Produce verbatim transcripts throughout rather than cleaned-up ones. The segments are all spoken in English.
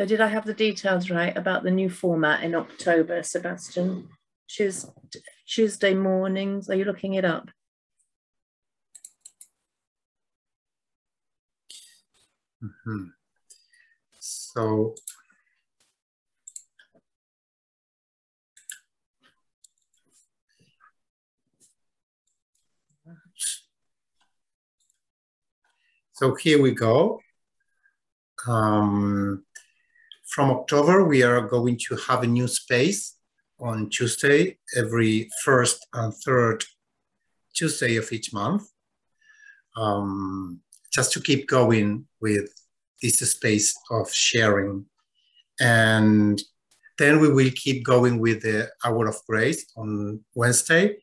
So did I have the details right about the new format in October, Sebastian? Tuesday, Tuesday mornings, are you looking it up? Mm-hmm. So So here we go. Um, From October, we are going to have a new space on Tuesday, every first and third Tuesday of each month, um, just to keep going with this space of sharing. And then we will keep going with the Hour of Grace on Wednesday.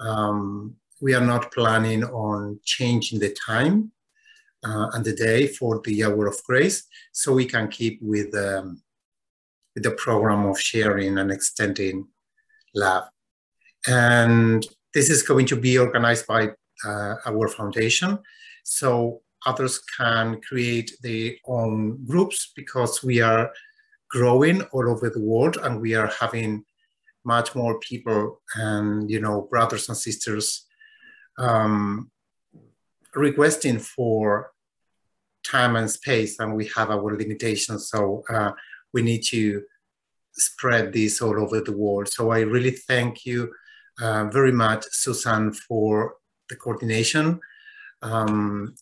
Um, we are not planning on changing the time Uh, and the day for the Hour of Grace, so we can keep with, um, with the program of sharing and extending love. And this is going to be organized by uh, our foundation, so others can create their own groups, because we are growing all over the world and we are having much more people and, you know, brothers and sisters um, requesting for time and space, and we have our limitations, so uh, we need to spread this all over the world. So I really thank you uh, very much, Susan, for the coordination um,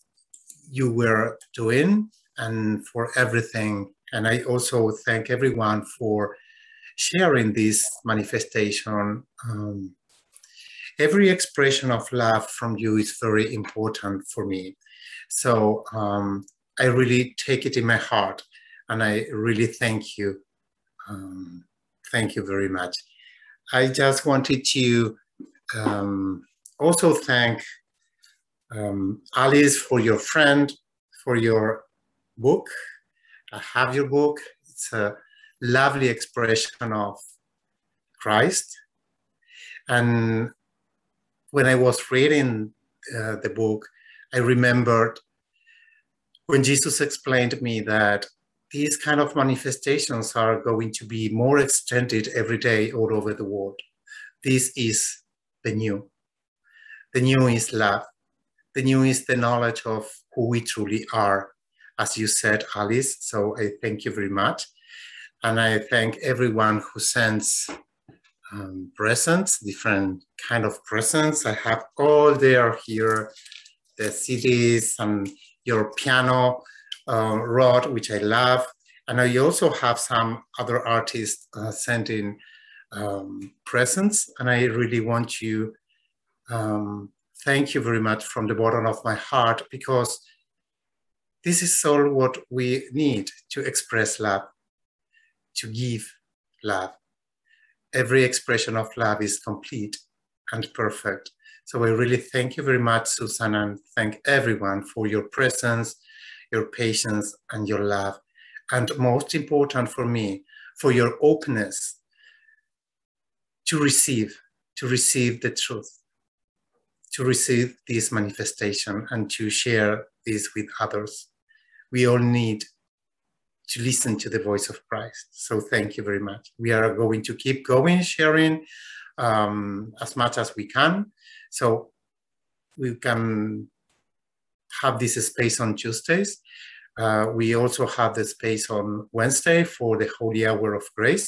you were doing and for everything. And I also thank everyone for sharing this manifestation. Um, Every expression of love from you is very important for me. So um, I really take it in my heart, and I really thank you. Um, thank you very much. I just wanted to um, also thank um, Alice for your friend, for your book. I have your book. It's a lovely expression of Christ. And when I was reading uh, the book, I remembered when Jesus explained to me that these kind of manifestations are going to be more extended every day all over the world. This is the new. The new is love. The new is the knowledge of who we truly are, as you said, Alice. So I thank you very much. And I thank everyone who sends Um, presents, different kind of presents. I have all there here, the C Ds and your piano uh, rod, which I love. And I also have some other artists uh, sending um, presents. And I really want to um, thank you very much from the bottom of my heart, because this is all what we need to express love, to give love. Every expression of love is complete and perfect. So I really thank you very much, Susan, and thank everyone for your presence, your patience, and your love. And most important for me, for your openness to receive, to receive the truth, to receive this manifestation and to share this with others. We all need to listen to the voice of Christ. So thank you very much. We are going to keep going, sharing um, as much as we can. So we can have this space on Tuesdays. Uh, we also have the space on Wednesday for the Holy Hour of Grace.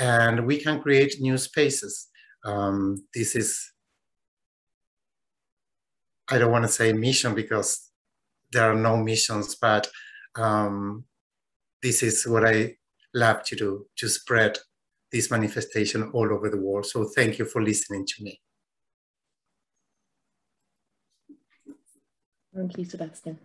And we can create new spaces. Um, this is, I don't want to say mission, because there are no missions, but um, this is what I love to do, to spread this manifestation all over the world. So thank you for listening to me. Thank you, Sebastian.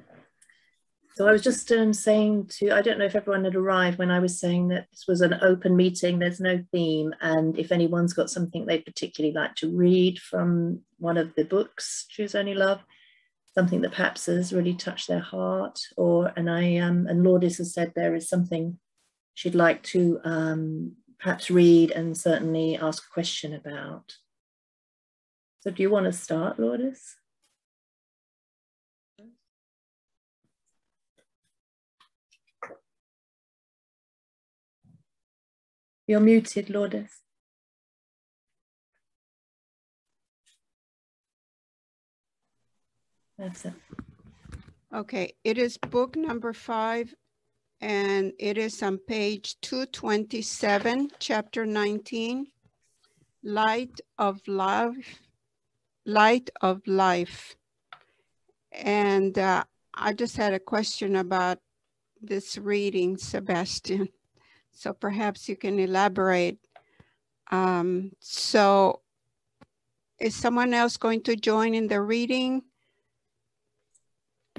So I was just um, saying to, I don't know if everyone had arrived when I was saying that this was an open meeting, there's no theme, and if anyone's got something they'd particularly like to read from one of the books, Choose Only Love, something that perhaps has really touched their heart, or, and I, um, and Lourdes has said there is something she'd like to um, perhaps read and certainly ask a question about. So do you want to start, Lourdes? You're muted, Lourdes. That's it. Okay, it is book number five, and it is on page two twenty-seven, chapter nineteen, Light of Love, Light of Life. And uh, I just had a question about this reading, Sebastian. So perhaps you can elaborate. Um, so is someone else going to join in the reading?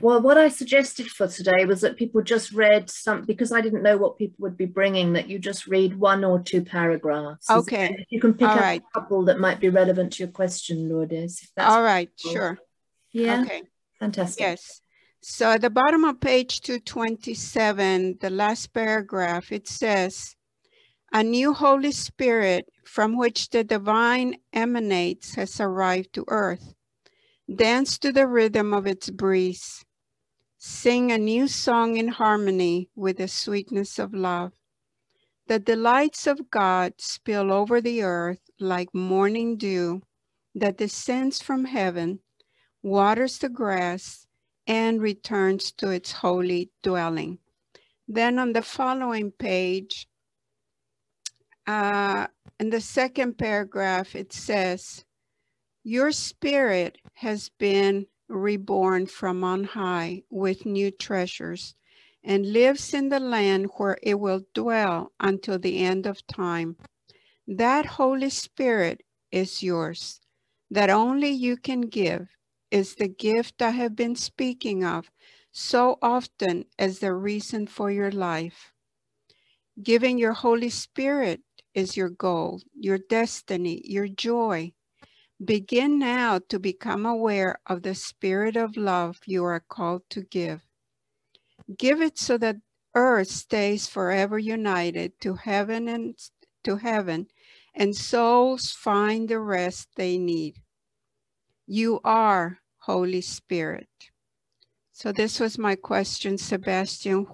Well, what I suggested for today was that people just read some, because I didn't know what people would be bringing, that you just read one or two paragraphs. Okay. So you can pick All up right. a couple that might be relevant to your question, Lourdes. If that's All right, possible. Sure. Yeah. Okay. Fantastic. Yes. So at the bottom of page two twenty-seven, the last paragraph, it says, a new Holy Spirit from which the divine emanates has arrived to earth. Dance to the rhythm of its breeze. Sing a new song in harmony with the sweetness of love. The delights of God spill over the earth like morning dew that descends from heaven, waters the grass, and returns to its holy dwelling. Then on the following page, uh, in the second paragraph, it says, your spirit has been reborn from on high with new treasures and lives in the land where it will dwell until the end of time. That Holy Spirit is yours, that only you can give. Is the gift I have been speaking of so often as the reason for your life. Giving your Holy Spirit is your goal, your destiny, your joy. Begin now to become aware of the spirit of love you are called to give. Give it so that earth stays forever united to heaven and to heaven, and souls find the rest they need. You are Holy Spirit. So this was my question, Sebastian.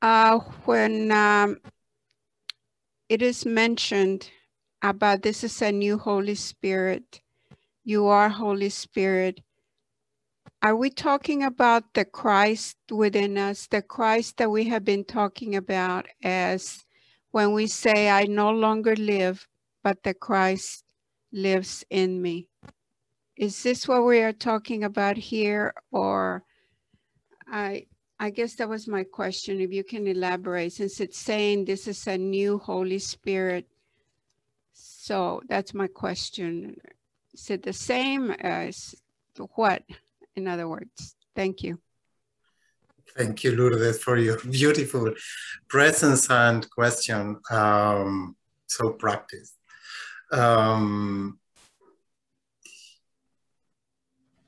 Uh, when um, it is mentioned about this is a new Holy Spirit, you are Holy Spirit, are we talking about the Christ within us, the Christ that we have been talking about as when we say, I no longer live, but the Christ lives in me? Is this what we are talking about here? Or I I guess that was my question, if you can elaborate, since it's saying this is a new Holy Spirit. So that's my question. Is it the same as what, in other words? Thank you. Thank you, Lourdes, for your beautiful presence and question. Um, so practiced. Um,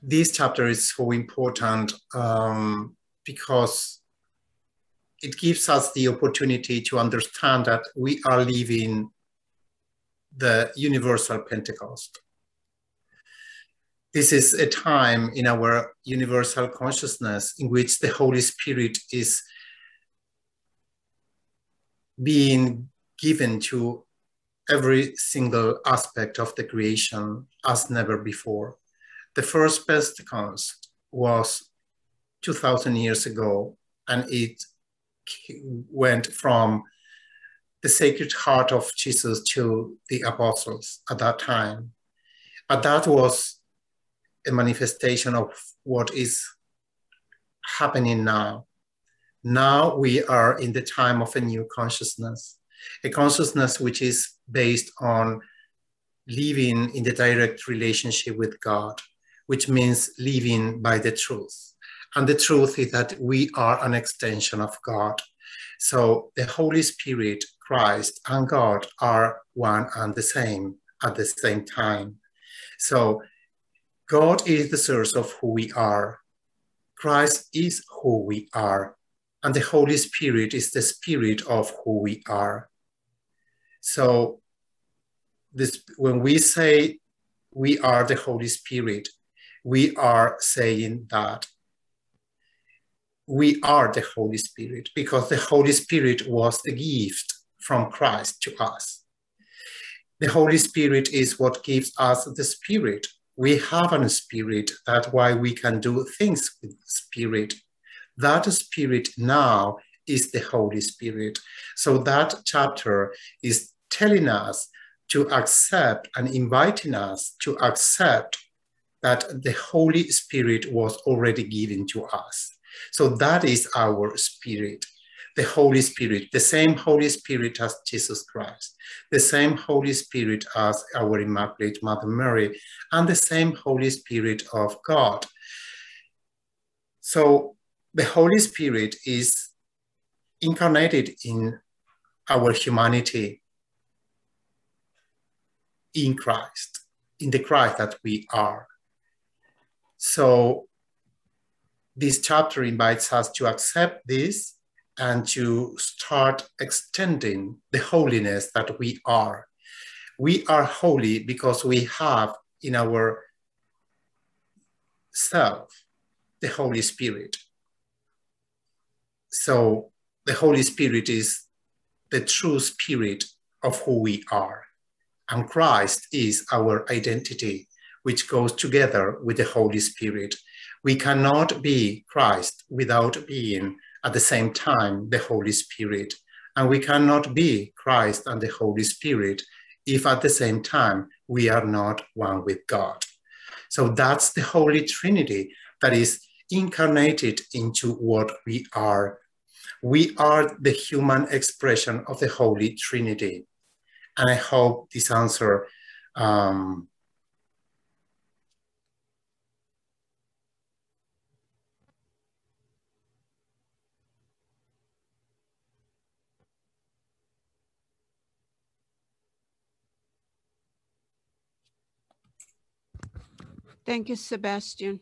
This chapter is so important um, because it gives us the opportunity to understand that we are living the universal Pentecost. This is a time in our universal consciousness in which the Holy Spirit is being given to every single aspect of the creation as never before. The first Pentecost was two thousand years ago, and it went from the Sacred Heart of Jesus to the apostles at that time. And that was a manifestation of what is happening now Now we are in the time of a new consciousness, a consciousness which is based on living in the direct relationship with God, which means living by the truth. And the truth is that we are an extension of God. So the Holy Spirit, Christ, and God are one and the same at the same time. So God is the source of who we are. Christ is who we are. And the Holy Spirit is the spirit of who we are. So this, when we say we are the Holy Spirit, we are saying that we are the Holy Spirit, because the Holy Spirit was a gift from Christ to us. The Holy Spirit is what gives us the Spirit. We have a Spirit, that's why we can do things with the Spirit. That Spirit now is the Holy Spirit. So that chapter is telling us to accept and inviting us to accept that the Holy Spirit was already given to us. So that is our spirit, the Holy Spirit, the same Holy Spirit as Jesus Christ, the same Holy Spirit as our Immaculate Mother Mary, and the same Holy Spirit of God. So the Holy Spirit is incarnated in our humanity, in Christ, in the Christ that we are. So this chapter invites us to accept this and to start extending the holiness that we are. We are holy because we have in our self the Holy Spirit. So the Holy Spirit is the true spirit of who we are. And Christ is our identity, which goes together with the Holy Spirit. We cannot be Christ without being at the same time the Holy Spirit. And we cannot be Christ and the Holy Spirit if at the same time we are not one with God. So that's the Holy Trinity that is incarnated into what we are. We are the human expression of the Holy Trinity. And I hope this answer um, Thank you, Sebastian.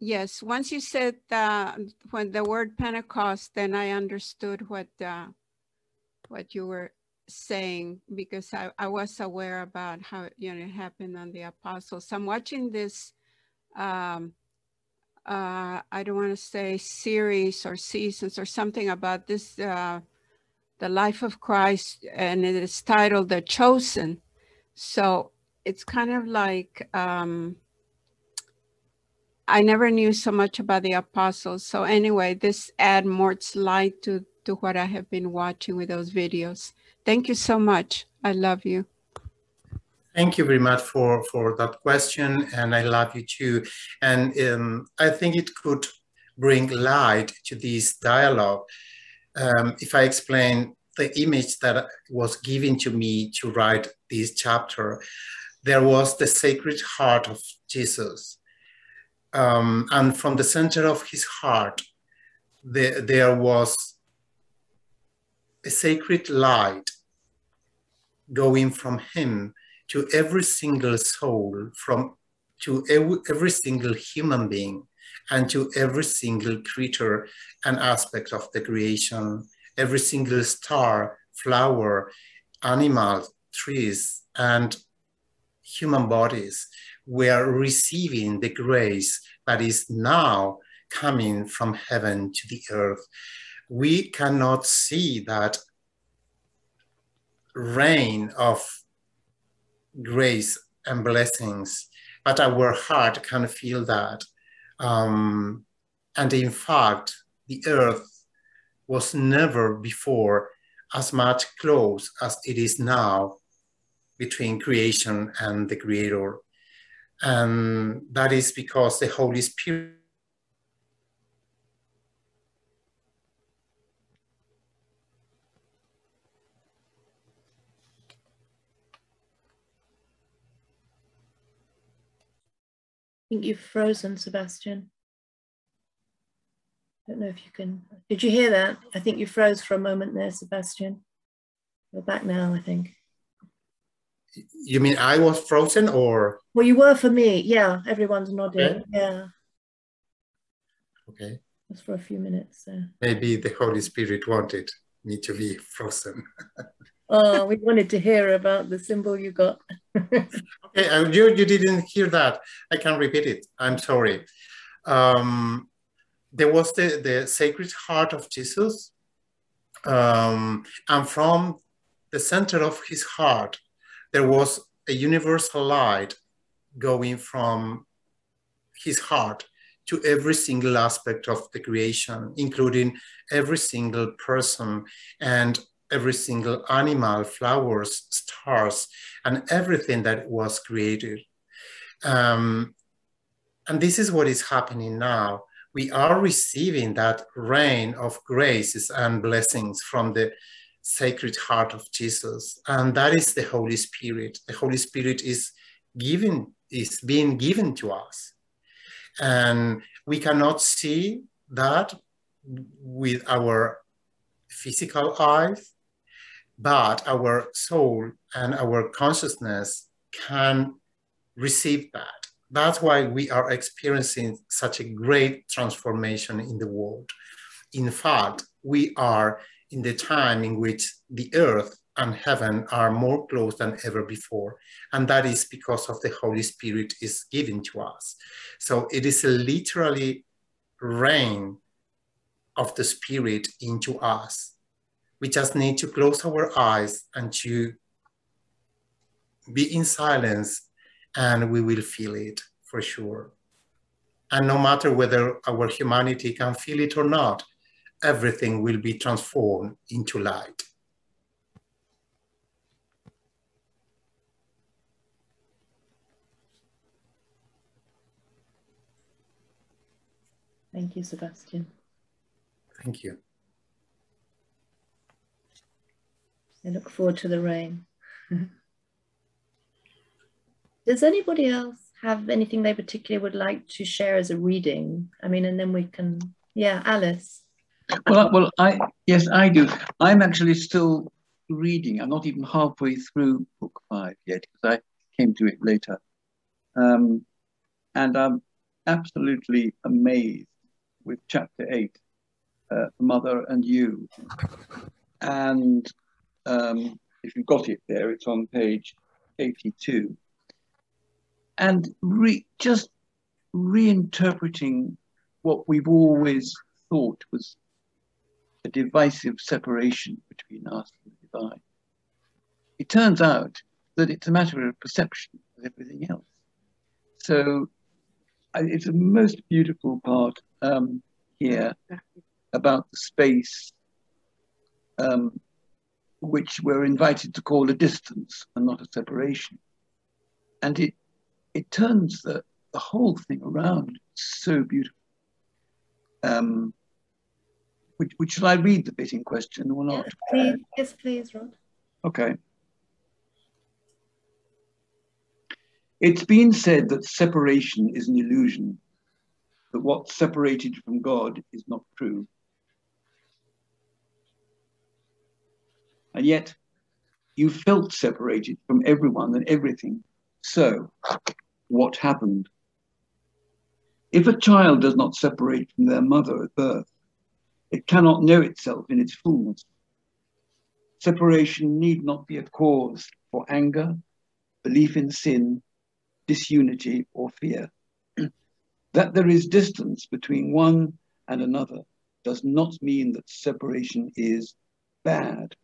Yes, once you said uh, when the word Pentecost, then I understood what uh, what you were saying, because I, I was aware about how, you know, it happened on the apostles. I'm watching this, um, uh, I don't want to say series or seasons or something about this, uh, the life of Christ, and it is titled The Chosen. So it's kind of like, um, I never knew so much about the apostles. So anyway, this add more light to, to what I have been watching with those videos. Thank you so much. I love you. Thank you very much for, for that question. And I love you too. And um, I think it could bring light to this dialogue. Um, if I explain the image that was given to me to write this chapter, there was the Sacred Heart of Jesus. Um, and from the center of his heart, the, there was a sacred light going from him to every single soul, from to every, every single human being, and to every single creature and aspect of the creation, every single star, flower, animal, trees, and human bodies. We are receiving the grace that is now coming from heaven to the earth. We cannot see that rain of grace and blessings, but our heart can feel that. Um, and in fact, the earth was never before as much close as it is now between creation and the Creator. And that is because the Holy Spirit I think you've frozen, Sebastian. I don't know if you can, did you hear that? I think you froze for a moment there, Sebastian. You're back now, I think. You mean I was frozen or? Well, you were for me, yeah, everyone's nodding, okay. Yeah. Okay. Just for a few minutes. So. Maybe the Holy Spirit wanted me to be frozen. Oh, we wanted to hear about the symbol you got. Okay, I, you, you didn't hear that. I can repeat it, I'm sorry. Um, there was the, the Sacred Heart of Jesus, um, and from the center of his heart, there was a universal light going from his heart to every single aspect of the creation, including every single person and every single animal, flowers, stars, and everything that was created. Um, and this is what is happening now. We are receiving that rain of graces and blessings from the Sacred Heart of Jesus. And that is the Holy Spirit. The Holy Spirit is given, is being given to us. And we cannot see that with our physical eyes, but our soul and our consciousness can receive that. That's why we are experiencing such a great transformation in the world. In fact, we are in the time in which the earth and heaven are more close than ever before. And that is because of the Holy Spirit is given to us. So it is a literally rain of the Spirit into us. We just need to close our eyes and to be in silence, and we will feel it for sure. And no matter whether our humanity can feel it or not, everything will be transformed into light. Thank you, Sebastian. Thank you. I look forward to the rain. Does anybody else have anything they particularly would like to share as a reading? I mean, and then we can, yeah, Alice. Well, well, I, yes, I do. I'm actually still reading. I'm not even halfway through book five yet, because I came to it later. Um, and I'm absolutely amazed with chapter eight. Uh, Mother and You, and um, if you've got it there, it's on page eighty-two, and re just reinterpreting what we've always thought was a divisive separation between us and the divine. It turns out that it's a matter of perception as everything else. So it's a most beautiful part um, here. About the space um, which we're invited to call a distance and not a separation. And it, it turns the, the whole thing around. It's so beautiful. Um, which, which, shall I read the bit in question or not? Yes, please, yes, please Rod. Okay. It's been said that separation is an illusion, that what's separated from God is not true. And yet, you felt separated from everyone and everything. So, what happened? If a child does not separate from their mother at birth, it cannot know itself in its fullness. Separation need not be a cause for anger, belief in sin, disunity, or fear. That there is distance between one and another does not mean that separation is bad.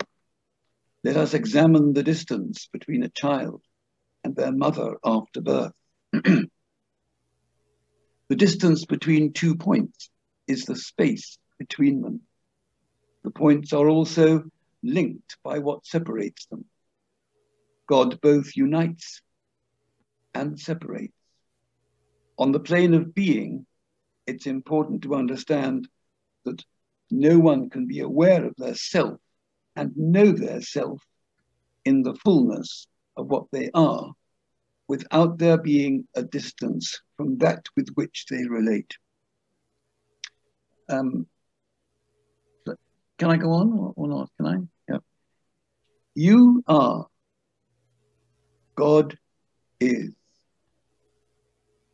Let us examine the distance between a child and their mother after birth. The distance between two points is the space between them. The points are also linked by what separates them. God both unites and separates. On the plane of being, it's important to understand that no one can be aware of their self and know their self in the fullness of what they are without there being a distance from that with which they relate. Um, can I go on or, or not? Can I? Yeah. You are. God is.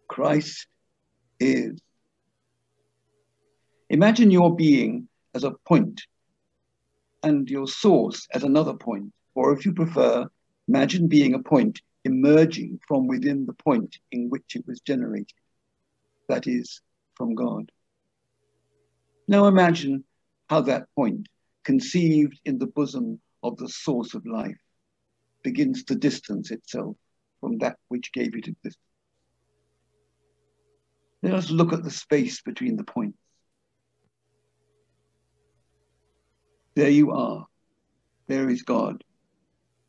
Christ is. Imagine your being as a point and your source as another point, or if you prefer, imagine being a point emerging from within the point in which it was generated, that is, from God. Now imagine how that point, conceived in the bosom of the source of life, begins to distance itself from that which gave it existence. Let us look at the space between the points. There you are, there is God,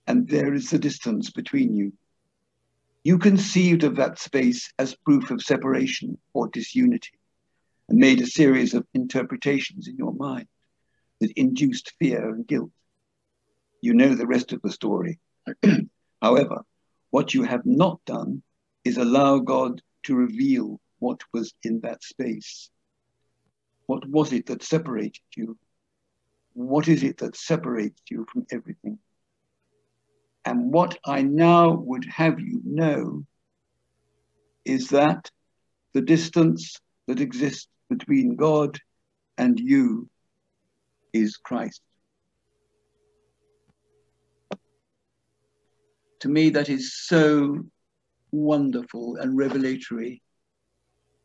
and there is the distance between you. You conceived of that space as proof of separation or disunity, and made a series of interpretations in your mind that induced fear and guilt. You know the rest of the story. However, what you have not done is allow God to reveal what was in that space. What was it that separated you? What is it that separates you from everything? And what I now would have you know is that the distance that exists between God and you is Christ. To me, that is so wonderful and revelatory,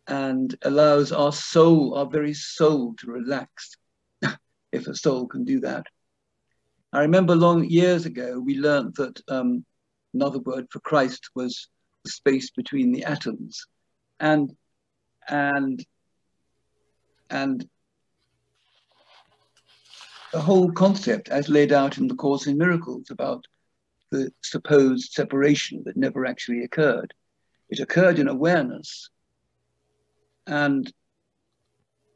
and allows our soul, our very soul, to relax, if a soul can do that. I remember long years ago, we learned that um, another word for Christ was the space between the atoms. And And, and the whole concept, as laid out in The Course in Miracles, about the supposed separation that never actually occurred. It occurred in awareness. And,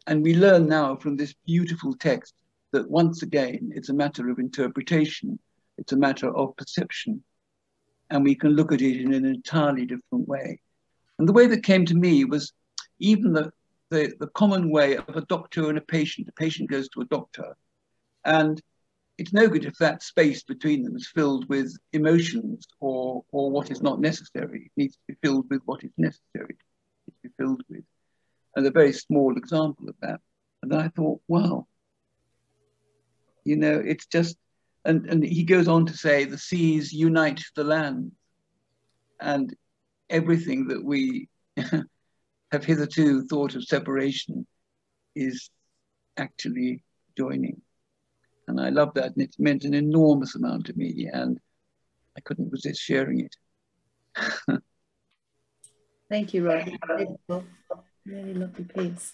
and we learn now from this beautiful text that once again, it's a matter of interpretation. It's a matter of perception. And we can look at it in an entirely different way. And the way that came to me was even the, the, the common way of a doctor and a patient. A patient goes to a doctor, and it's no good if that space between them is filled with emotions or, or what is not necessary. It needs to be filled with what is necessary. It needs to be filled with. And a very small example of that. And I thought, wow, you know, it's just, and, and he goes on to say, the seas unite the land, and everything that we have hitherto thought of separation is actually joining. And I love that, and it's meant an enormous amount to me, and I couldn't resist sharing it. Thank you, Rob. Really lovely piece.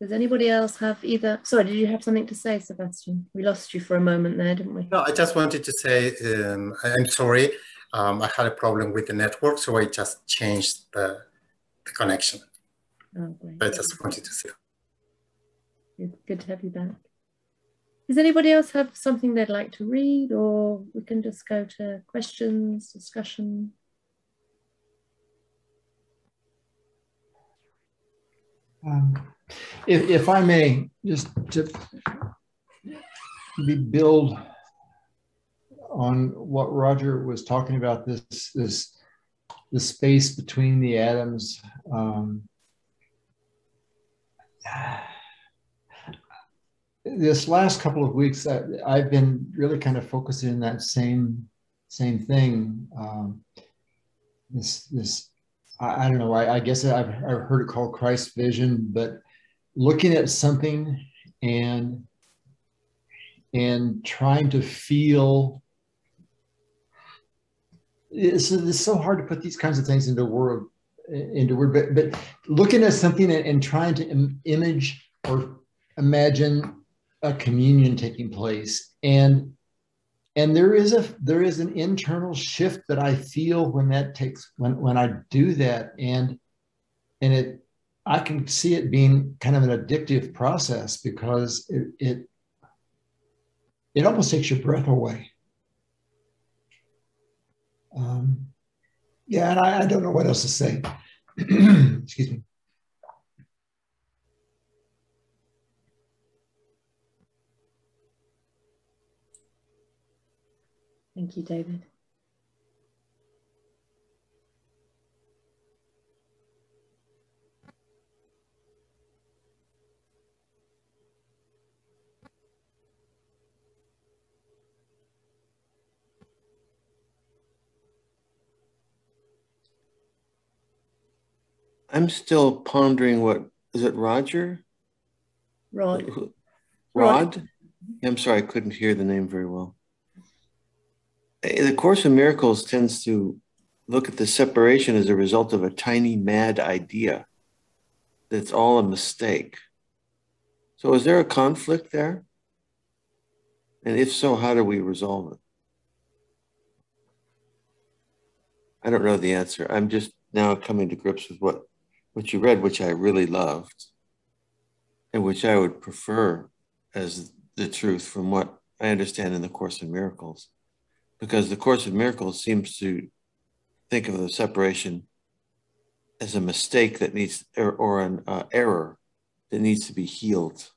Does anybody else have either? Sorry, did you have something to say, Sebastian? We lost you for a moment there, didn't we? No, I just wanted to say, um, I'm sorry. Um, I had a problem with the network, so I just changed the, the connection. Oh, great. But I just wanted to say. Good, good to have you back. Does anybody else have something they'd like to read, or we can just go to questions, discussion? Um. If, if I may, just to build on what Roger was talking about, this this the space between the atoms. Um, this last couple of weeks, I, I've been really kind of focusing on that same same thing. Um, this this I, I don't know. I, I guess I've I've heard it called Christ's vision, but looking at something and and trying to feel. It's, it's so hard to put these kinds of things into word, into word, but, but looking at something and, and trying to im- image or imagine a communion taking place, and and there is a there is an internal shift that I feel when that takes when when I do that, and and it. I can see it being kind of an addictive process because it it, it almost takes your breath away. Um, yeah, and I, I don't know what else to say. Excuse me. Thank you, David. I'm still pondering what, is it Roger? Rod. Rod? Rod? I'm sorry, I couldn't hear the name very well. The Course in Miracles tends to look at the separation as a result of a tiny mad idea that's all a mistake. So is there a conflict there? And if so, how do we resolve it? I don't know the answer. I'm just now coming to grips with what, what you read, which I really loved and which I would prefer as the truth from what I understand in the Course in Miracles. Because the Course in Miracles seems to think of the separation as a mistake that needs, or, or an uh, error that needs to be healed.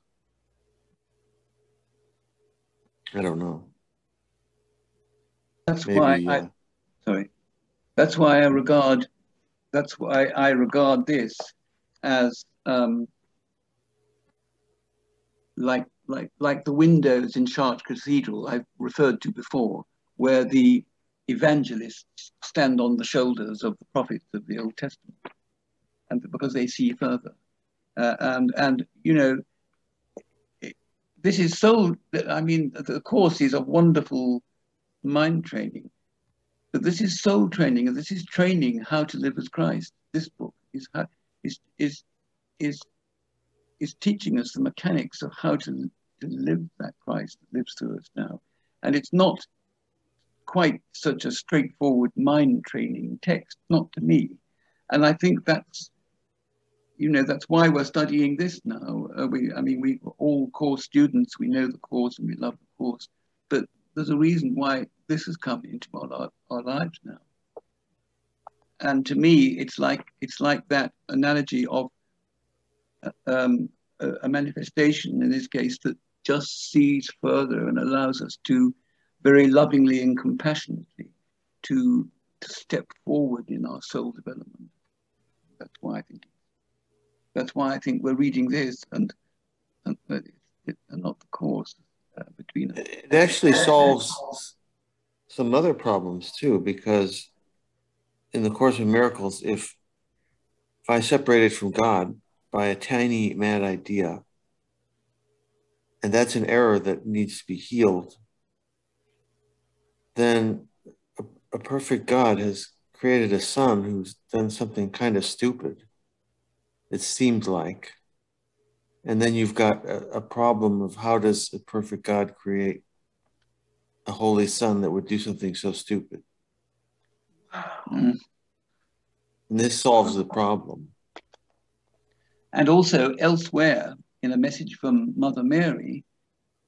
I don't know. That's Maybe, why I, uh, sorry. That's why I regard, that's why I regard this as um, like, like, like the windows in Chartres Cathedral I've referred to before, where the evangelists stand on the shoulders of the prophets of the Old Testament, and because they see further. Uh, and, and, you know, it, this is so, I mean, the Course is a wonderful mind training, but this is soul training, and this is training how to live as Christ. This book is, how, is, is, is, is teaching us the mechanics of how to, to live that Christ that lives through us now. And it's not quite such a straightforward mind training text, not to me. And I think that's, you know, that's why we're studying this now. Uh, we, I mean, we we're all Course students, we know the Course and we love the Course, but there's a reason why this has come into our, our lives now. And to me, it's like, it's like that analogy of um, a manifestation, in this case, that just sees further and allows us to very lovingly and compassionately to, to step forward in our soul development. That's why I think, that's why I think we're reading this and, and, and not the Course uh, between us. It actually solves some other problems too, because in the Course in Miracles, if, if I separated from God by a tiny mad idea, and that's an error that needs to be healed, then a, a perfect God has created a son who's done something kind of stupid, it seemed like. And then you've got a, a problem of how does a perfect God create a holy son that would do something so stupid? Mm. And this solves the problem. And also elsewhere in a message from Mother Mary,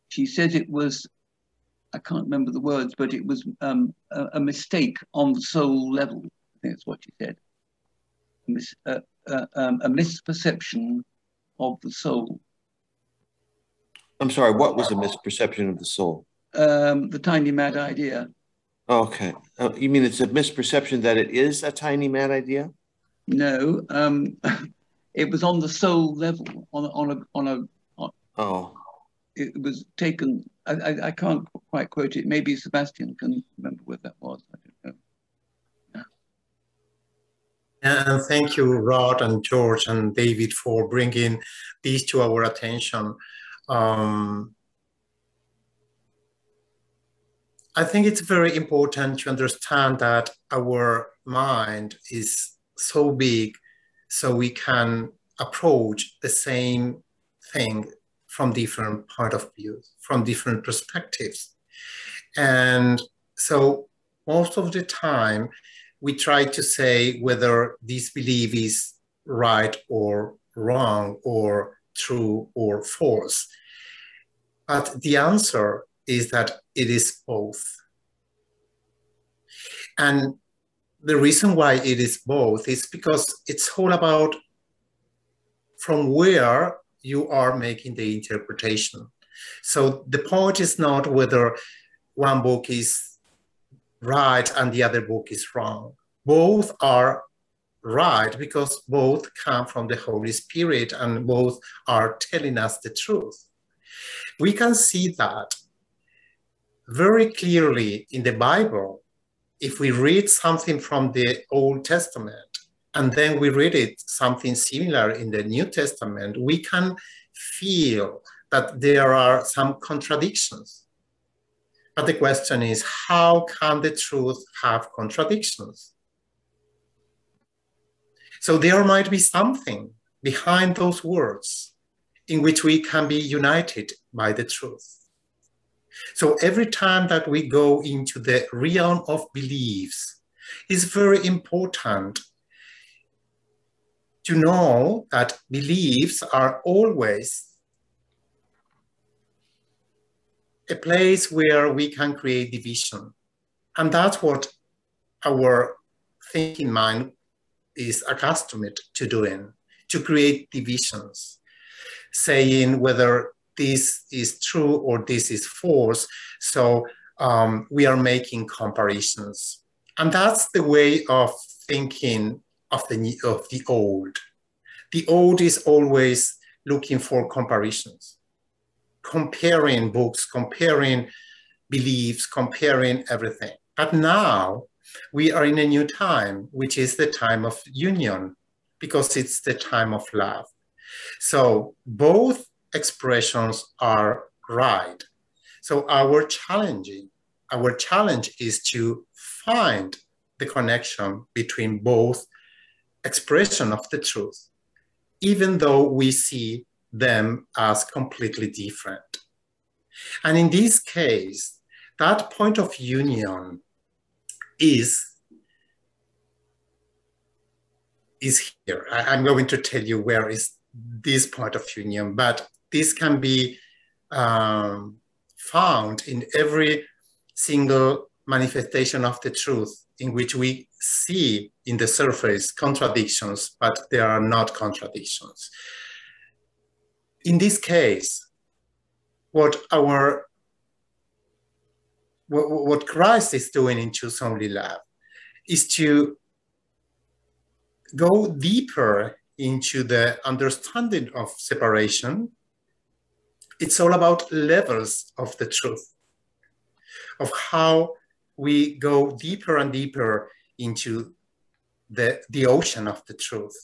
she said it was, I can't remember the words, but it was um, a, a mistake on the soul level. I think that's what she said. A, mis uh, uh, um, a misperception of the soul. I'm sorry, what was a misperception of the soul? Um, the tiny mad idea. Okay. Uh, you mean it's a misperception that it is a tiny mad idea? No. Um, it was on the soul level, on, on a... On a on, oh. It was taken... I, I, I can't quite quote it. Maybe Sebastian can remember what that was. I don't know. Yeah. And thank you, Rod and George and David, for bringing these to our attention. Um, I think it's very important to understand that our mind is so big, so we can approach the same thing from different point of views, from different perspectives. And so most of the time, we try to say whether this belief is right or wrong or true or false. But the answer is that it is both. And the reason why it is both is because it's all about from where you are making the interpretation. So the point is not whether one book is right and the other book is wrong. Both are right because both come from the Holy Spirit and both are telling us the truth. We can see that very clearly in the Bible. If we read something from the Old Testament and then we read it something similar in the New Testament, we can feel that there are some contradictions. But the question is, how can the truth have contradictions? So there might be something behind those words in which we can be united by the truth. So every time that we go into the realm of beliefs, it's very important to know that beliefs are always a place where we can create division. And that's what our thinking mind is accustomed to doing, to create divisions, saying whether this is true or this is false. So um, we are making comparisons. And that's the way of thinking of the, of the old. The old is always looking for comparisons, comparing books, comparing beliefs, comparing everything. But now we are in a new time, which is the time of union, because it's the time of love. So both expressions are right. So our challenge, our challenge is to find the connection between both expression of the truth, even though we see them as completely different. And in this case, that point of union is, is here. I, I'm going to tell you where is this point of union, but this can be um, found in every single manifestation of the truth, in which we see in the surface contradictions, but they are not contradictions. In this case, what our what, what Christ is doing in Choose Only Love is to go deeper into the understanding of separation. It's all about levels of the truth, of how we go deeper and deeper into the, the ocean of the truth.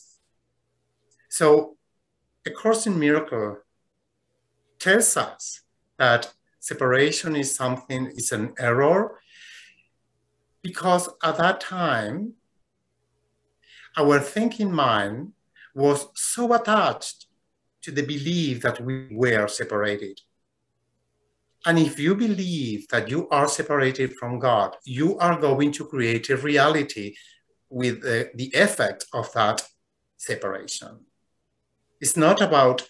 So A Course in Miracles tells us that separation is something, it's an error, because at that time, our thinking mind was so attached to the belief that we were separated. And if you believe that you are separated from God, you are going to create a reality with uh, the effect of that separation. It's not about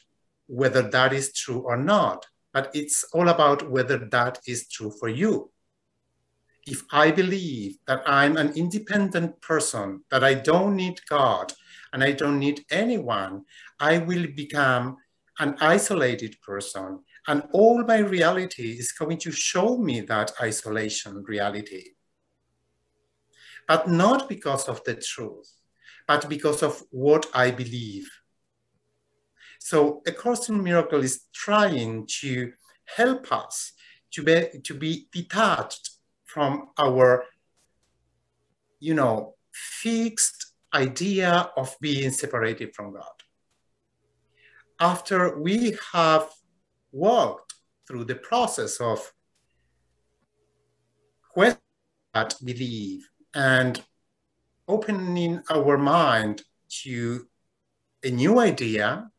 whether that is true or not, but it's all about whether that is true for you. If I believe that I'm an independent person, that I don't need God and I don't need anyone, I will become an isolated person. And all my reality is going to show me that isolation reality. But not because of the truth, but because of what I believe. So A Course in Miracles is trying to help us to be, to be detached from our, you know, fixed idea of being separated from God. After we have walked through the process of questioning that belief and opening our mind to a new idea,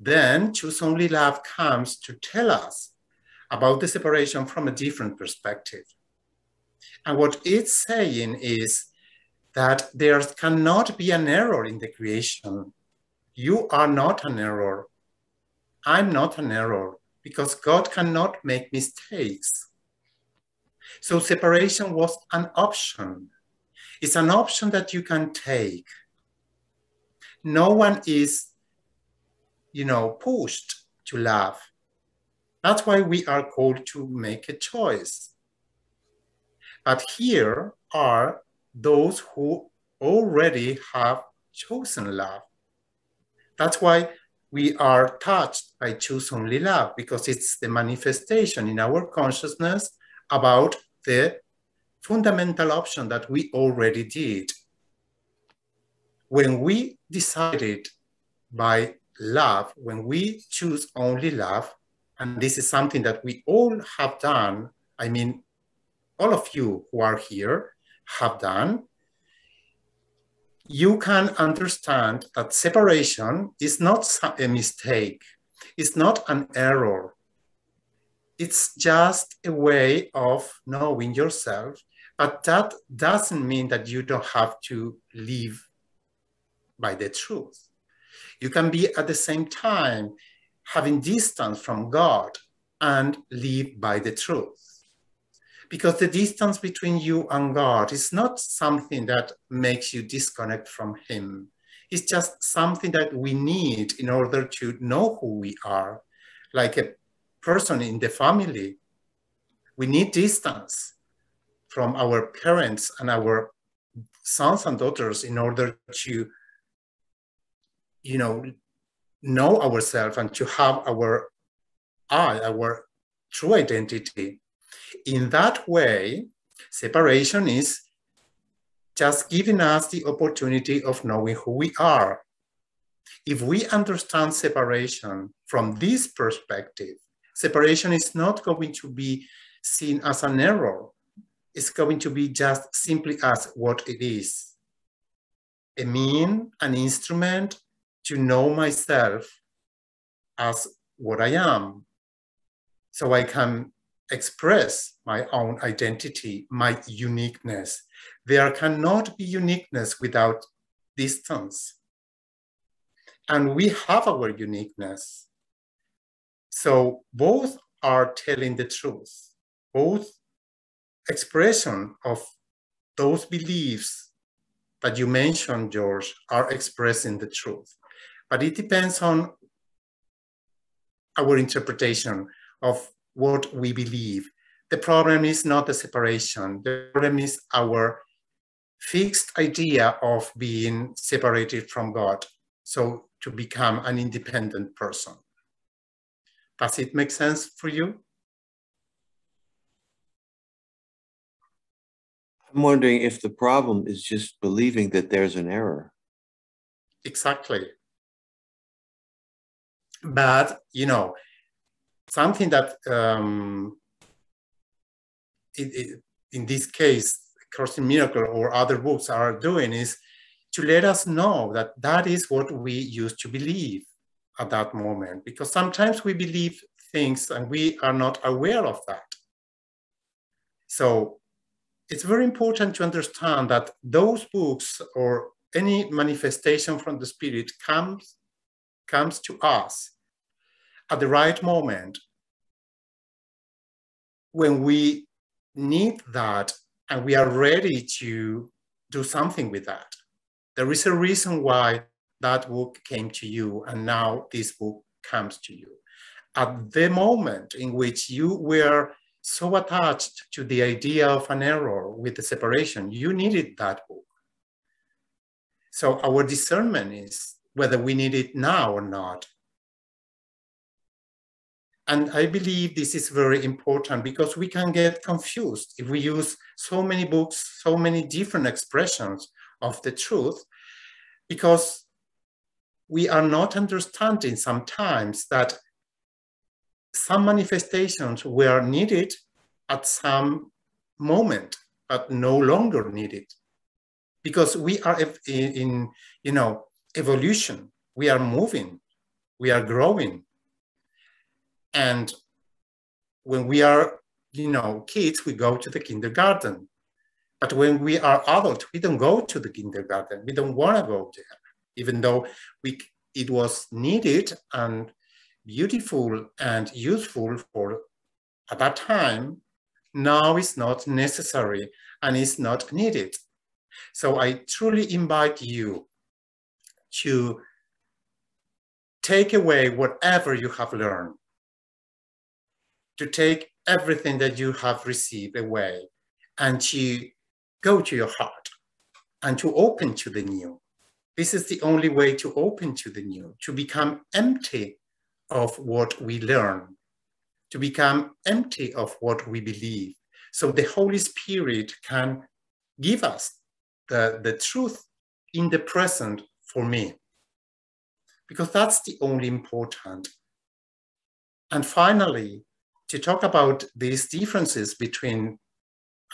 then Choose Only Love comes to tell us about the separation from a different perspective. And what it's saying is that there cannot be an error in the creation. You are not an error. I'm not an error, because God cannot make mistakes. So separation was an option. It's an option that you can take. No one is, you know, pushed to love. That's why we are called to make a choice. But here are those who already have chosen love. That's why we are touched by Choose Only Love, because it's the manifestation in our consciousness about the fundamental option that we already did. When we decided by love, when we choose only love, and this is something that we all have done, I mean, all of you who are here have done, you can understand that separation is not a mistake. It's not an error. It's just a way of knowing yourself, but that doesn't mean that you don't have to live by the truth. You can be at the same time having distance from God and live by the truth. Because the distance between you and God is not something that makes you disconnect from Him. It's just something that we need in order to know who we are. Like a person in the family, we need distance from our parents and our sons and daughters in order to, you know, know ourselves and to have our I, our true identity. In that way, separation is just giving us the opportunity of knowing who we are. If we understand separation from this perspective, separation is not going to be seen as an error. It's going to be just simply as what it is. A mean, an instrument, to know myself as what I am, so I can express my own identity, my uniqueness. There cannot be uniqueness without distance. And we have our uniqueness. So both are telling the truth, both expression of those beliefs that you mentioned, George, are expressing the truth. But it depends on our interpretation of what we believe. The problem is not the separation. The problem is our fixed idea of being separated from God, so to become an independent person. Does it make sense for you? I'm wondering if the problem is just believing that there's an error. Exactly. But, you know, something that um, it, it, in this case, A Course in Miracles or other books are doing is to let us know that that is what we used to believe at that moment. Because sometimes we believe things and we are not aware of that. So it's very important to understand that those books or any manifestation from the Spirit comes comes to us at the right moment, when we need that and we are ready to do something with that. There is a reason why that book came to you and now this book comes to you. At the moment in which you were so attached to the idea of an error with the separation, you needed that book. So our discernment is whether we need it now or not. And I believe this is very important because we can get confused if we use so many books, so many different expressions of the truth, because we are not understanding sometimes that some manifestations were needed at some moment, but no longer needed. Because we are in, in you know, evolution, we are moving, we are growing. And when we are, you know, kids, we go to the kindergarten. But when we are adults, we don't go to the kindergarten. We don't want to go there, even though we, it was needed and beautiful and useful for at that time. now is not necessary and is not needed. So I truly invite you to take away whatever you have learned, to take everything that you have received away and to go to your heart and to open to the new. This is the only way to open to the new, to become empty of what we learn, to become empty of what we believe. So the Holy Spirit can give us the, the truth in the present for me, because that's the only important. And finally, to talk about these differences between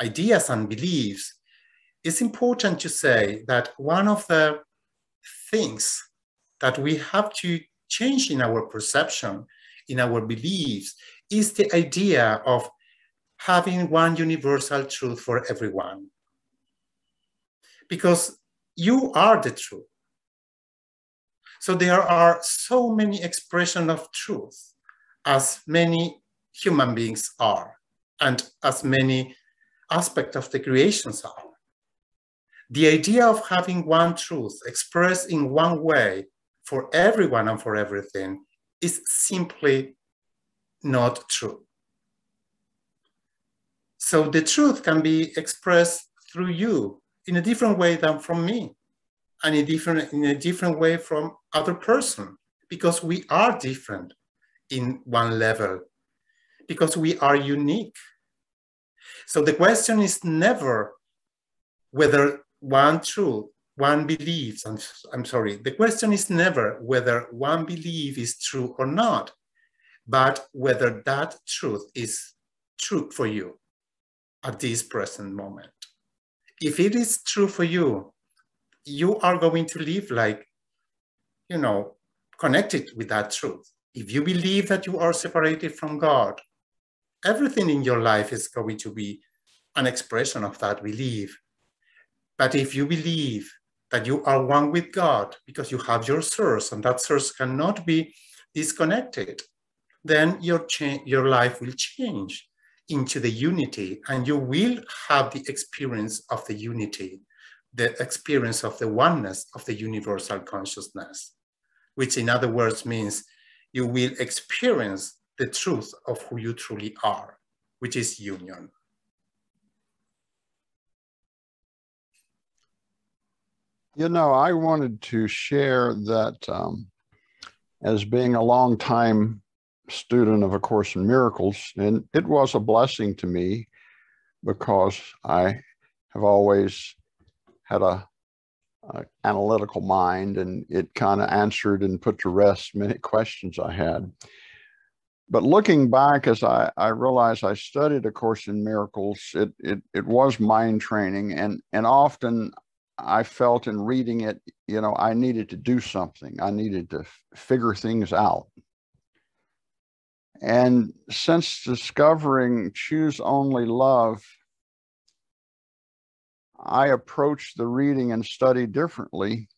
ideas and beliefs, it's important to say that one of the things that we have to change in our perception, in our beliefs, is the idea of having one universal truth for everyone. Because you are the truth. So there are so many expressions of truth, as many human beings are, and as many aspects of the creations are. The idea of having one truth expressed in one way for everyone and for everything is simply not true. So the truth can be expressed through you in a different way than from me, and a different, in a different way from other person, because we are different in one level, because we are unique. So the question is never whether one truth, one believes, I'm, I'm sorry, the question is never whether one belief is true or not, but whether that truth is true for you at this present moment. If it is true for you, you are going to live like, you know, connected with that truth. If you believe that you are separated from God, everything in your life is going to be an expression of that belief. But if you believe that you are one with God because you have your source and that source cannot be disconnected, then your, your life will change into the unity, and you will have the experience of the unity, the experience of the oneness of the universal consciousness, which in other words means you will experience the truth of who you truly are, which is union. You know, I wanted to share that um, as being a longtime student of A Course in Miracles, and it was a blessing to me because I have always had a, a analytical mind, and it kind of answered and put to rest many questions I had. But looking back, as I, I realized I studied A Course in Miracles, it, it, it was mind training, and, and often I felt in reading it, you know, I needed to do something. I needed to figure things out. And since discovering Choose Only Love, I approach the reading and study differently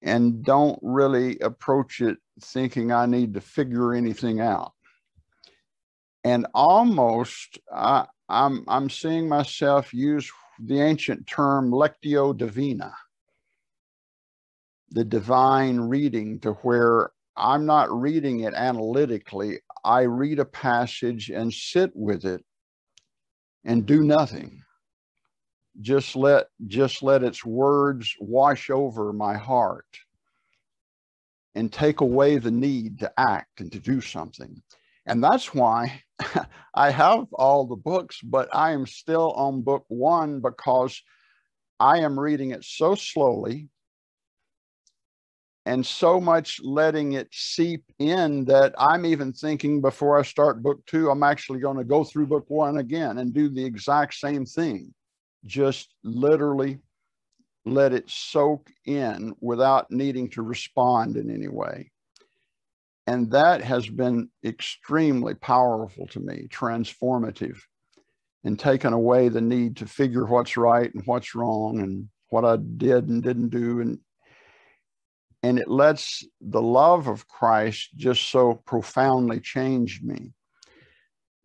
and don't really approach it thinking I need to figure anything out. And almost I, I'm, I'm seeing myself use the ancient term lectio divina, the divine reading, to where I'm not reading it analytically. I read a passage and sit with it and do nothing. Just let, just let its words wash over my heart and take away the need to act and to do something. And that's why I have all the books, but I am still on book one because I am reading it so slowly and so much letting it seep in that I'm even thinking before I start book two, I'm actually going to go through book one again and do the exact same thing. Just literally let it soak in without needing to respond in any way. And that has been extremely powerful to me, transformative, and taken away the need to figure what's right and what's wrong and what I did and didn't do. And, and it lets the love of Christ just so profoundly change me.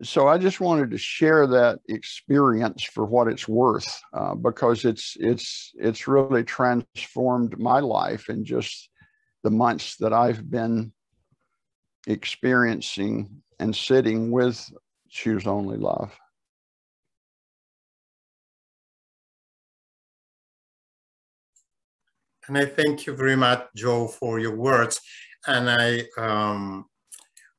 So I just wanted to share that experience for what it's worth, uh, because it's it's it's really transformed my life in just the months that I've been experiencing and sitting with Choose Only Love. And I thank you very much, Joe, for your words. And I um,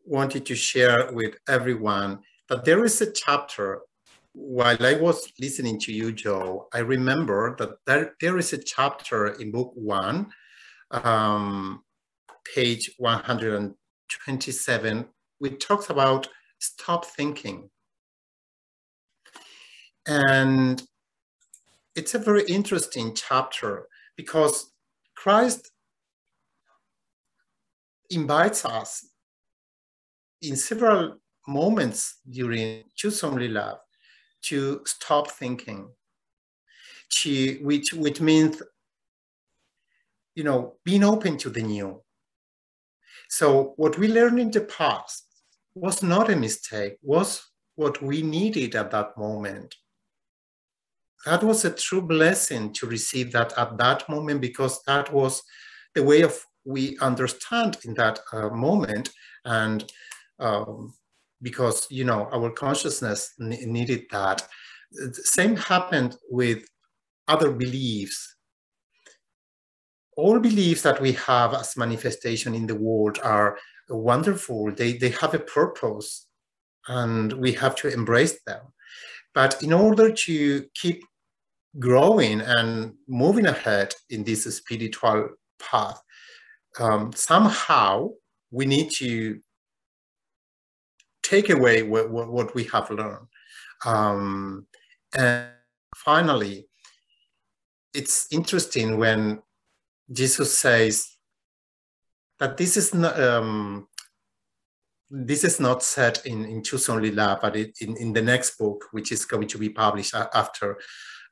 wanted to share with everyone that there is a chapter, while I was listening to you, Joe, I remember that there, there is a chapter in book one, um, page one hundred twenty-seven, which talks about stop thinking. And it's a very interesting chapter because Christ invites us in several moments during Choose Only Love to stop thinking, to, which, which means, you know, being open to the new. So what we learned in the past was not a mistake, was what we needed at that moment. That was a true blessing to receive that at that moment, because that was the way of we understand in that uh, moment, and um, because, you know, our consciousness needed that. The same happened with other beliefs. All beliefs that we have as manifestation in the world are wonderful. They, they have a purpose, and we have to embrace them. But in order to keep growing and moving ahead in this spiritual path, Um, somehow we need to take away what, what, what we have learned. Um, and finally, it's interesting when Jesus says that this is not, um, this is not said in, in Choose Only Love, but it, in, in the next book, which is going to be published after,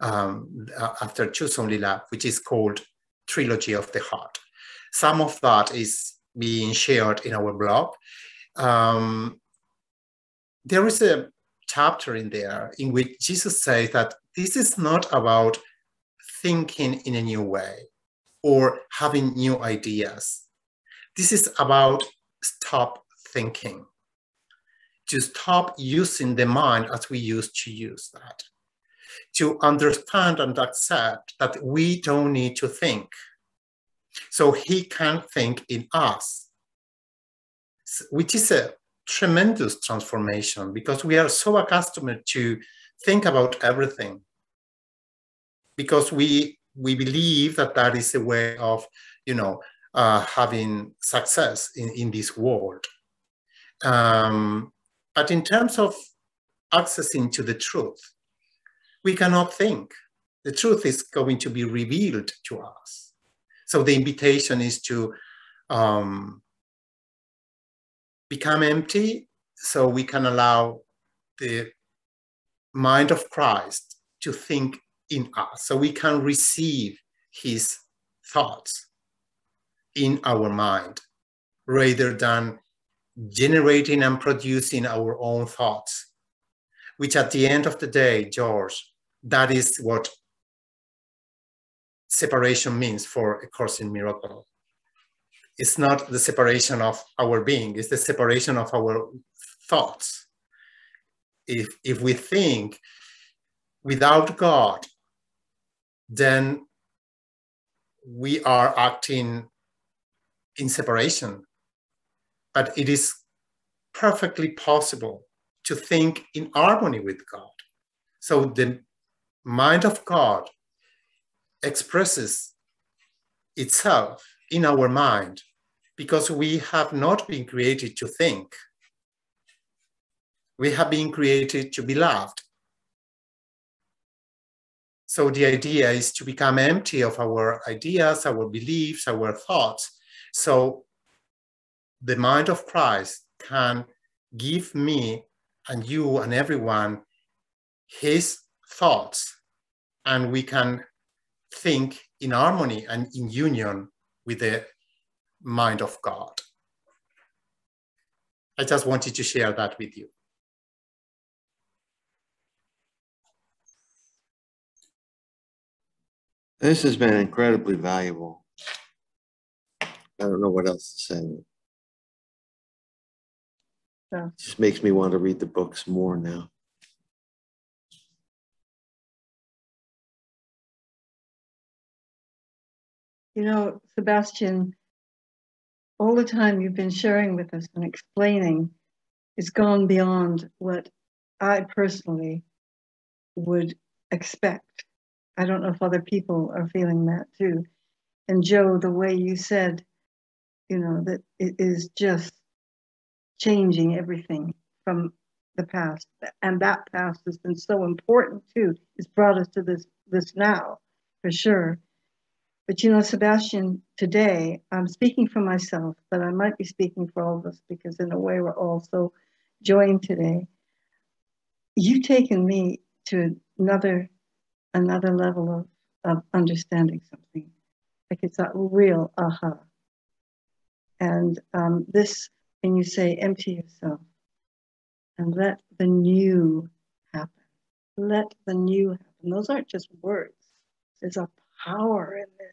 um, after Choose Only Love, which is called Trilogy of the Heart. Some of that is being shared in our blog. Um, there is a chapter in there in which Jesus says that this is not about thinking in a new way or having new ideas. This is about stop thinking, to stop using the mind as we used to use that, to understand and accept that we don't need to think. So he can think in us, which is a tremendous transformation, because we are so accustomed to think about everything, because we we believe that that is a way of, you know, uh, having success in, in this world. Um, but in terms of accessing to the truth, we cannot think. The truth is going to be revealed to us. So the invitation is to um, become empty, so we can allow the mind of Christ to think in us, so we can receive his thoughts in our mind, rather than generating and producing our own thoughts, which at the end of the day, George, that is what separation means for A Course in Miracles. It's not the separation of our being, it's the separation of our thoughts. If, if we think without God, then we are acting in separation. But it is perfectly possible to think in harmony with God. So the mind of God expresses itself in our mind, because we have not been created to think. We have been created to be loved. So the idea is to become empty of our ideas, our beliefs, our thoughts. So the mind of Christ can give me and you and everyone his thoughts, and we can think in harmony and in union with the mind of God. I just wanted to share that with you. This has been incredibly valuable. I don't know what else to say. Yeah. It just makes me want to read the books more now. You know, Sebastian, all the time you've been sharing with us and explaining, it's gone beyond what I personally would expect. I don't know if other people are feeling that too. And Joe, the way you said, you know, that it is just changing everything from the past. And that past has been so important too. It's brought us to this, this now, for sure. But you know, Sebastian, today, I'm speaking for myself, but I might be speaking for all of us because in a way we're all so joined today. You've taken me to another another level of, of understanding something. Like it's a real aha. And um, this, when you say empty yourself and let the new happen. Let the new happen. Those aren't just words. There's a power in this.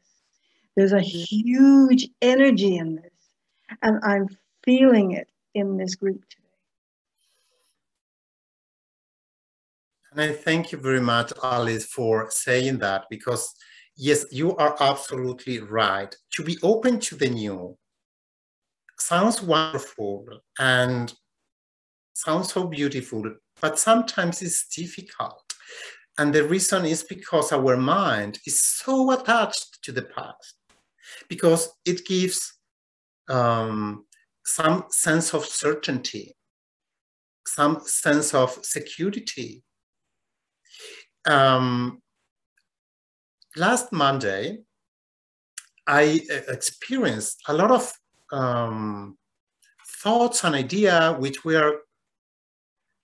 There's a huge energy in this. And I'm feeling it in this group today. And I thank you very much, Alice, for saying that, because yes, you are absolutely right. To be open to the new sounds wonderful and sounds so beautiful, but sometimes it's difficult. And the reason is because our mind is so attached to the past, because it gives um, some sense of certainty, some sense of security. Um, last Monday, I experienced a lot of um, thoughts and ideas which were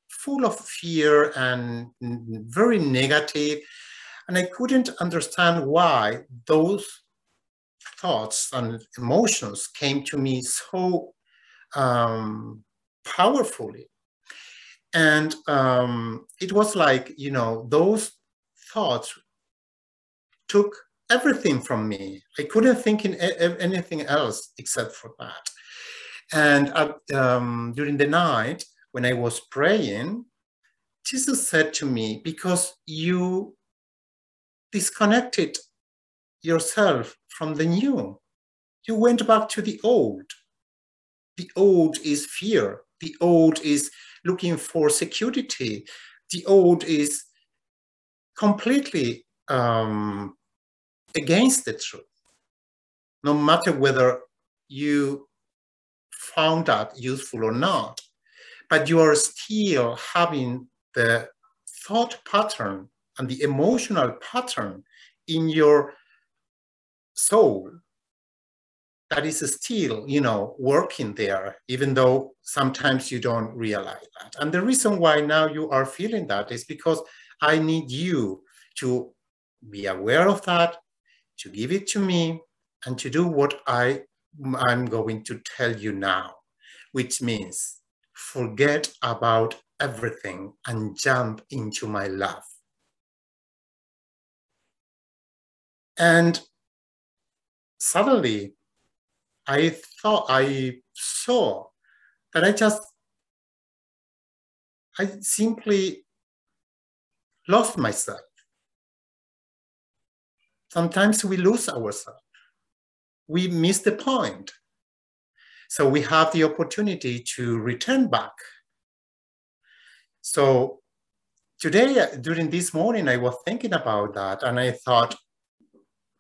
full of fear and very negative. And I couldn't understand why those thoughts and emotions came to me so um, powerfully. And um, it was like, you know, those thoughts took everything from me. I couldn't think in anything else except for that. And uh, um, during the night, when I was praying, Jesus said to me, because you disconnected yourself from the new, you went back to the old. The old is fear. The old is looking for security. The old is completely um, against the truth. No matter whether you found that useful or not, but you are still having the thought pattern and the emotional pattern in your soul that is still, you know, working there, even though sometimes you don't realize that. And the reason why now you are feeling that is because I need you to be aware of that, to give it to me, and to do what I, I'm going to tell you now, which means forget about everything and jump into my love. And suddenly, I thought, I saw that I just, I simply lost myself. Sometimes we lose ourselves. We miss the point. So we have the opportunity to return back. So today, during this morning, I was thinking about that and I thought,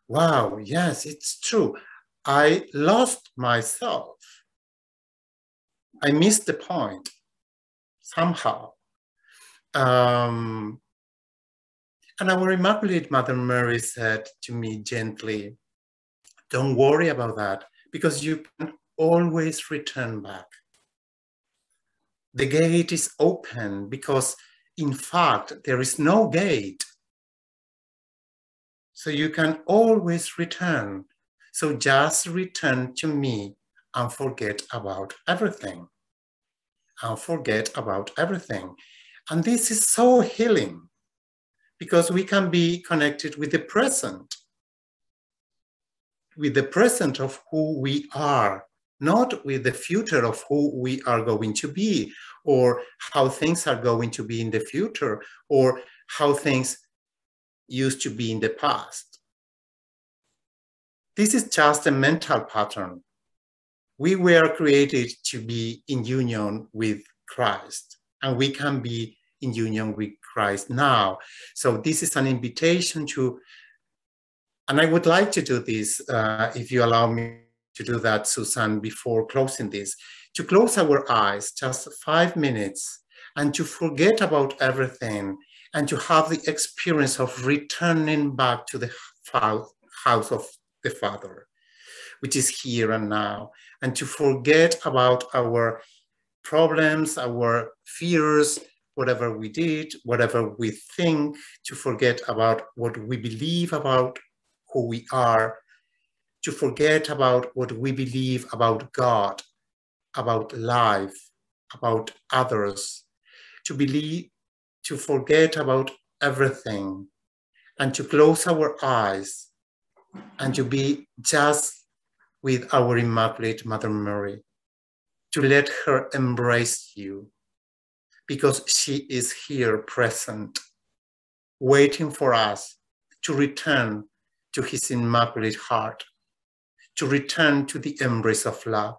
wow, yes, it's true. I lost myself. I missed the point somehow. Um, and our Immaculate Mother Mary said to me gently, don't worry about that because you can always return back. The gate is open because, in fact, there is no gate. So you can always return. So just return to me and forget about everything. And forget about everything. And this is so healing because we can be connected with the present with the present of who we are, not with the future of who we are going to be, or how things are going to be in the future, or how things used to be in the past. This is just a mental pattern. We were created to be in union with Christ, and we can be in union with Christ now. So this is an invitation to, and I would like to do this, uh, if you allow me to do that, Susan, before closing this, to close our eyes just five minutes and to forget about everything and to have the experience of returning back to the house of the Father, which is here and now, and to forget about our problems, our fears, whatever we did, whatever we think, to forget about what we believe about who we are, to forget about what we believe about God, about life, about others, to believe, to forget about everything, and to close our eyes, and to be just with our Immaculate Mother Mary, to let her embrace you, because she is here present, waiting for us to return to his Immaculate Heart, to return to the embrace of love.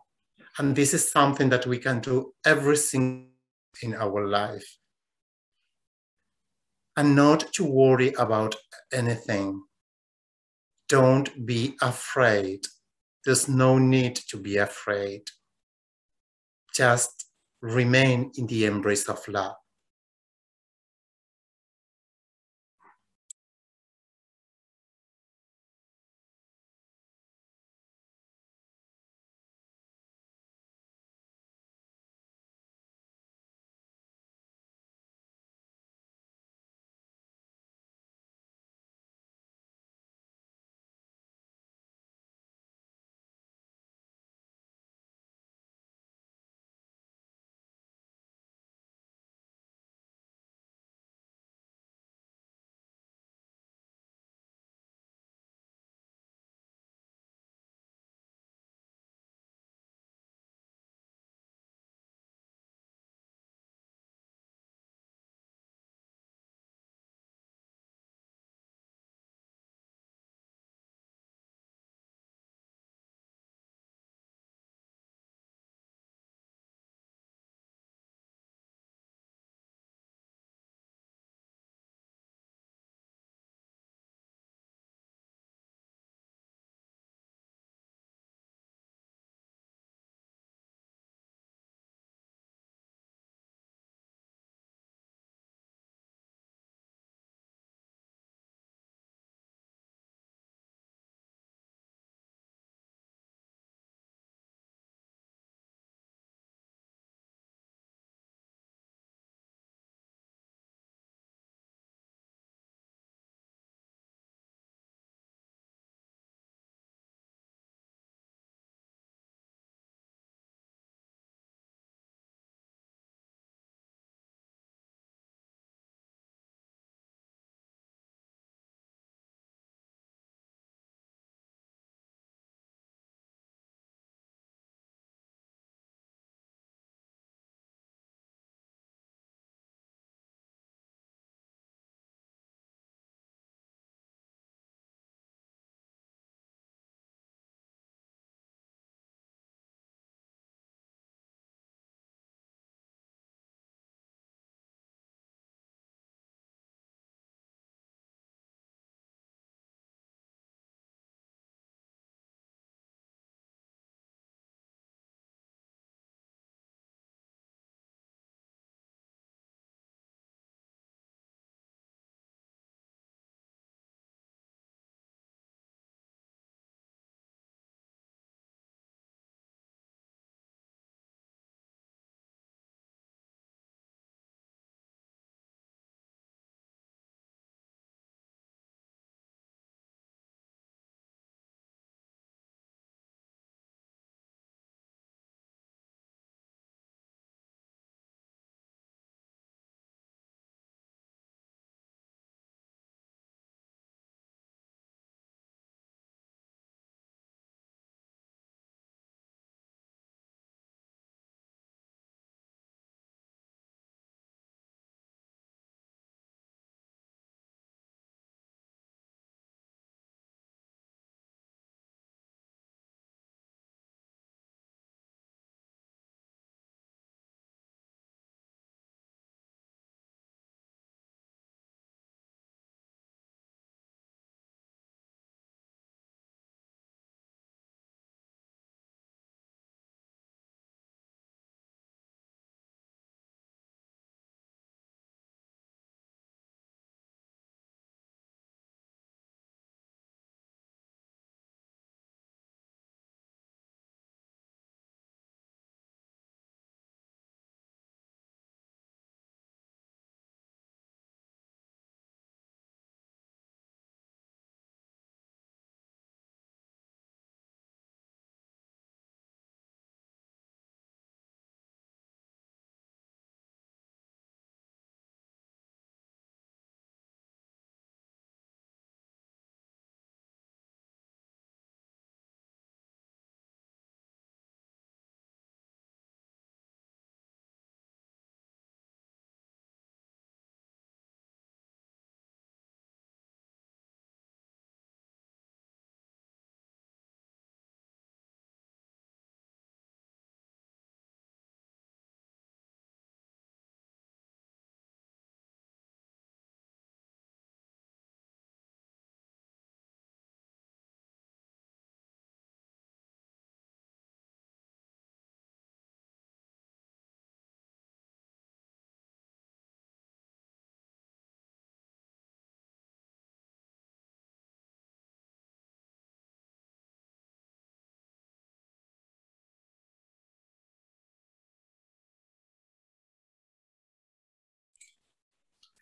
And this is something that we can do every single day in our life, and not to worry about anything. Don't be afraid. There's no need to be afraid. Just remain in the embrace of love.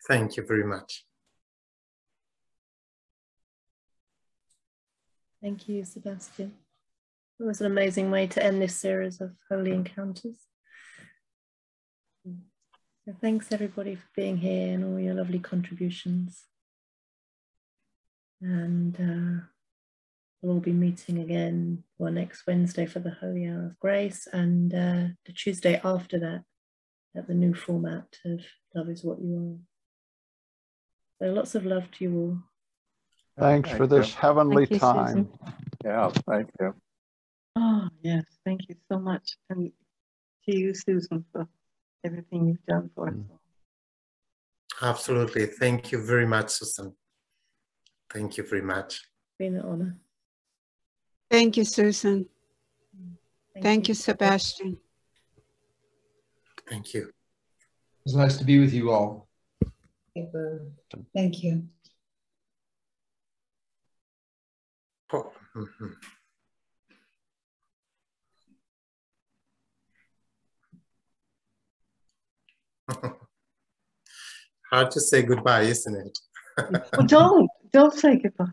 Thank you very much. Thank you, Sebastian. It was an amazing way to end this series of holy encounters. So thanks everybody for being here and all your lovely contributions. And uh, we'll all be meeting again well, next Wednesday for the Holy Hour of Grace, and uh, the Tuesday after that at the new format of Love is What You Are. So lots of love to you all. Thanks for this heavenly time. Yeah, thank you. Oh, yes, thank you so much. And to you, Susan, for everything you've done for us all. Absolutely. Thank you very much, Susan. Thank you very much. It's been an honor. Thank you, Susan. Thank, thank you, Sebastian. Thank you. It was nice to be with you all. Thank you. Oh. Mm-hmm. Hard to say goodbye, isn't it? Well, don't, don't say goodbye.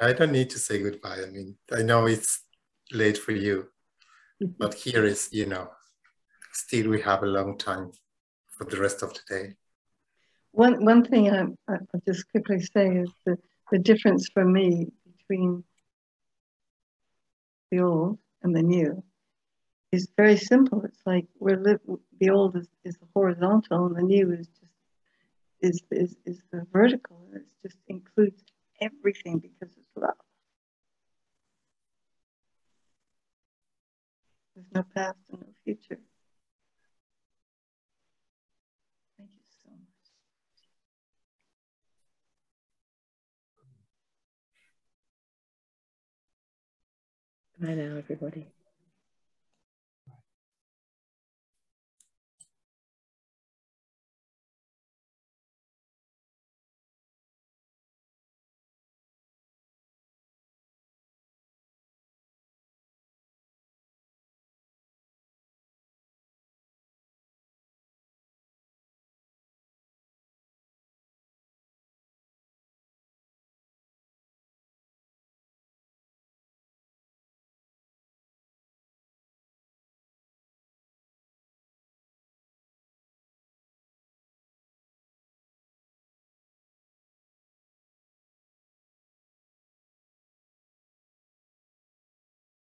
I don't need to say goodbye. I mean, I know it's late for you, but here is, you know, still we have a long time for the rest of the day. One, one thing I, I'll just quickly say is that the difference for me between the old and the new is very simple. It's like we're live, the old is, is horizontal, and the new is just is is is the vertical. It just includes everything because it's love. There's no past and no future. Thank you so much. Good night now, everybody.